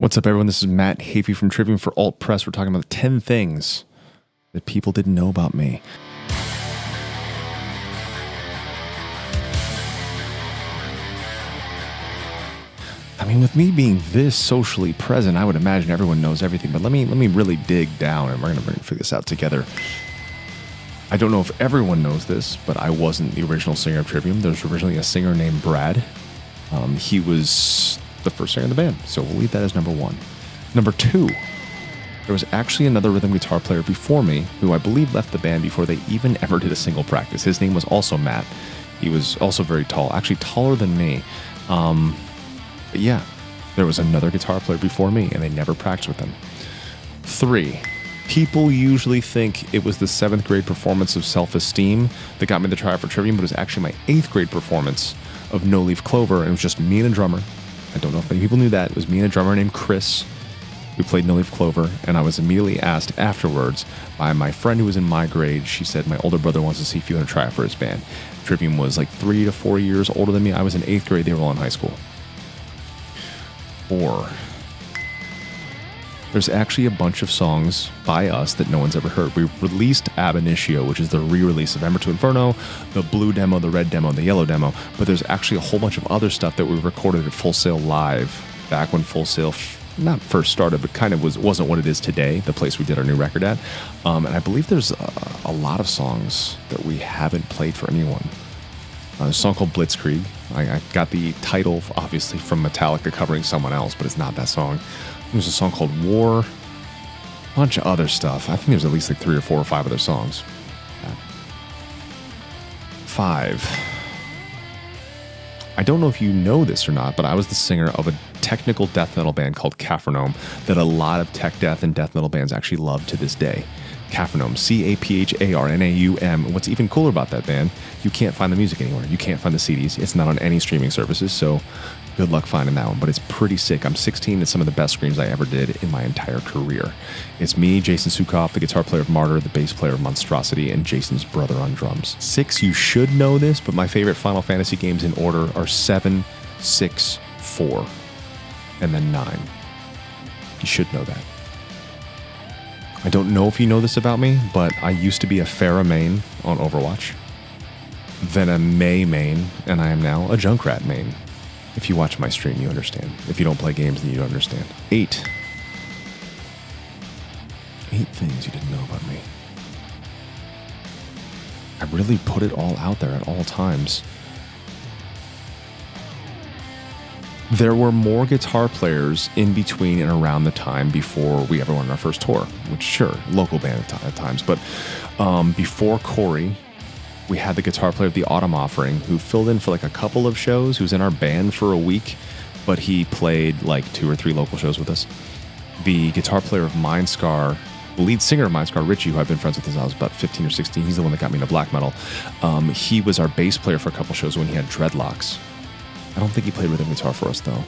What's up, everyone? This is Matt Heafy from Trivium for Alt Press. We're talking about the 10 things that people didn't know about me. I mean, with me being this socially present, I would imagine everyone knows everything, but let me really dig down, and we're gonna figure this out together. I don't know if everyone knows this, but I wasn't the original singer of Trivium. There was originally a singer named Brad. He was the first singer in the band, so we'll leave that as number one. Number two, there was actually another rhythm guitar player before me who I believe left the band before they even ever did a single practice. His name was also Matt. He was also very tall, actually taller than me. But yeah, there was another guitar player before me, and they never practiced with him. Three, people usually think it was the 7th grade performance of Self-Esteem that got me the tryout for Trivium, but it was actually my 8th grade performance of No Leaf Clover, and it was just me and a drummer. I don't know if many people knew that. It was me and a drummer named Chris who played No Leaf Clover, and I was immediately asked afterwards by my friend who was in my grade. She said, my older brother wants to see if you want to try out for his band. Trivium was like 3 to 4 years older than me. I was in 8th grade. They were all in high school. Or there's actually a bunch of songs by us that no one's ever heard. We released Ab Initio, which is the re-release of Ember to Inferno, the blue demo, the red demo, and the yellow demo, but there's actually a whole bunch of other stuff that we recorded at Full Sail Live, back when Full Sail not first started, but kind of wasn't what it is today, the place we did our new record at. And I believe there's a lot of songs that we haven't played for anyone. There's a song called Blitzkrieg. I got the title, obviously, from Metallica covering someone else, but it's not that song. There's a song called War, a bunch of other stuff. I think there's at least like 3 or 4 or 5 other songs. Yeah. 5. I don't know if you know this or not, but I was the singer of a technical death metal band called Capharnaum that a lot of tech death and death metal bands actually love to this day. Capharnaum, C-A-P-H-A-R-N-A-U-M. What's even cooler about that band, you can't find the music anywhere. You can't find the CDs. It's not on any streaming services, so good luck finding that one, but it's pretty sick. I'm 16. It's some of the best screams I ever did in my entire career. It's me, Jason Sukoff, the guitar player of Martyr, the bass player of Monstrosity, and Jason's brother on drums. 6, you should know this, but my favorite Final Fantasy games in order are 7, 6, 4, and then 9. You should know that. I don't know if you know this about me, but I used to be a Pharah main on Overwatch, then a Mei main, and I am now a Junkrat main. If you watch my stream, you understand. If you don't play games, then you don't understand. 8. 8 things you didn't know about me. I really put it all out there at all times. There were more guitar players in between and around the time before we ever went on our first tour, which sure, local band at times, but before Corey, we had the guitar player of The Autumn Offering who filled in for like a couple of shows, who's in our band for a week, but he played like 2 or 3 local shows with us. The guitar player of Mindscar, the lead singer of Mindscar, Richie, who I've been friends with since I was about 15 or 16, he's the one that got me into black metal. He was our bass player for a couple shows when he had dreadlocks. I don't think he played rhythm guitar for us, though.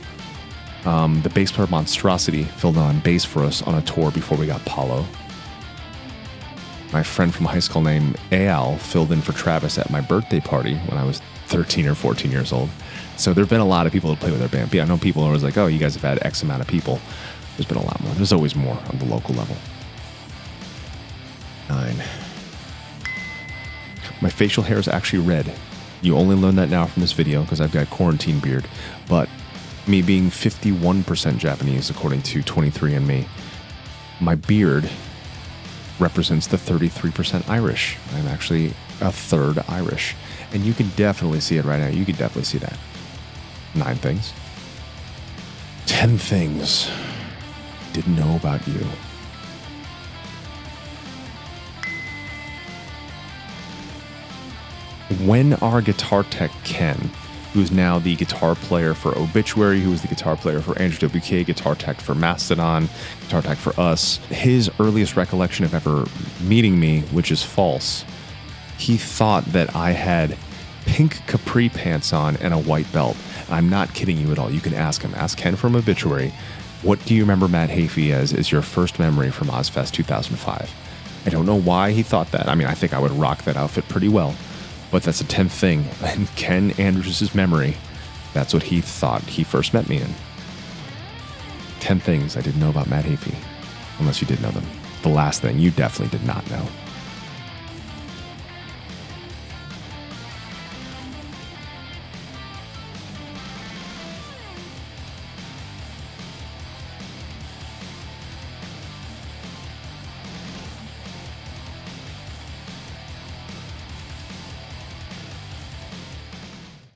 The bass player Monstrosity filled on bass for us on a tour before we got Paolo. My friend from high school named Eyal filled in for Travis at my birthday party when I was 13 or 14 years old. So there have been a lot of people that play with our band. But yeah, I know people are always like, oh, you guys have had X amount of people. There's been a lot more. There's always more on the local level. 9. My facial hair is actually red. You only learn that now from this video because I've got quarantine beard, but me being 51% Japanese, according to 23andMe, my beard represents the 33% Irish. I'm actually a third Irish, and you can definitely see it right now. You can definitely see that. 9 things. 10 things I didn't know about you. When our guitar tech, Ken, who's now the guitar player for Obituary, who was the guitar player for Andrew WK, guitar tech for Mastodon, guitar tech for us, his earliest recollection of ever meeting me, which is false, he thought that I had pink capri pants on and a white belt. I'm not kidding you at all. You can ask him. Ask Ken from Obituary, what do you remember Matt Heafy as is your first memory from Ozfest 2005? I don't know why he thought that. I mean, I think I would rock that outfit pretty well. But that's the 10th thing, in Ken Andrews' memory, that's what he thought he first met me in. 10 things I didn't know about Matt Heafy. Unless you did know them. The last thing you definitely did not know.